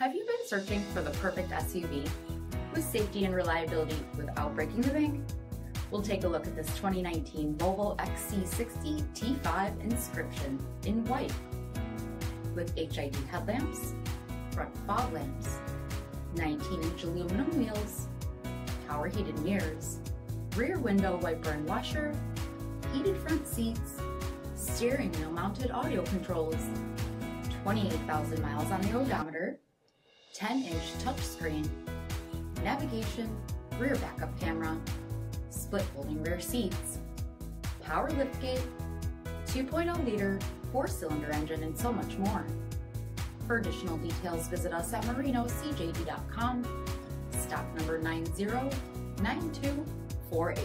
Have you been searching for the perfect SUV with safety and reliability without breaking the bank? We'll take a look at this 2019 Volvo XC60 T5 Inscription in white with HID headlamps, front fog lamps, 19-inch aluminum wheels, power heated mirrors, rear window wiper and washer, heated front seats, steering wheel mounted audio controls, 28,000 miles on the odometer, 10-inch touchscreen, navigation, rear backup camera, split folding rear seats, power liftgate, 2.0-liter 4-cylinder engine, and so much more. For additional details, visit us at marinocjd.com, stock number 909248.